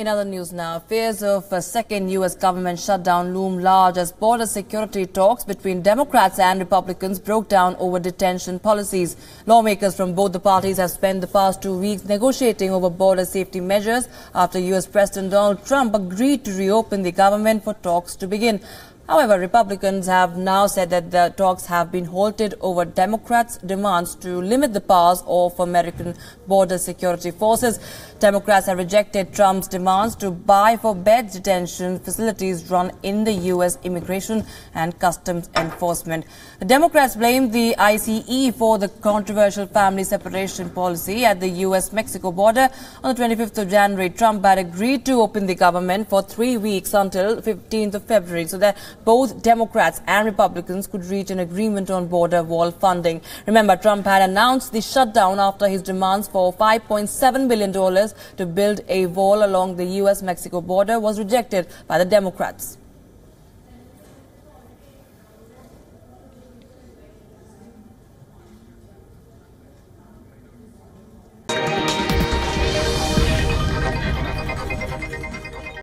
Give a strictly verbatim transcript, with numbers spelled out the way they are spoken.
In other news now, fears of a second U S government shutdown loom large as border security talks between Democrats and Republicans broke down over detention policies. Lawmakers from both the parties have spent the past two weeks negotiating over border safety measures after U S President Donald Trump agreed to reopen the government for talks to begin. However, Republicans have now said that the talks have been halted over Democrats' demands to limit the powers of American border security forces. Democrats have rejected Trump's demands to buy for beds detention facilities run in the U S Immigration and Customs Enforcement. The Democrats blamed the I C E for the controversial family separation policy at the U S Mexico border. On the twenty-fifth of January, Trump had agreed to open the government for three weeks until fifteenth of February, so that both Democrats and Republicans could reach an agreement on border wall funding. Remember, Trump had announced the shutdown after his demands for five point seven billion dollars to build a wall along the U S Mexico border was rejected by the Democrats.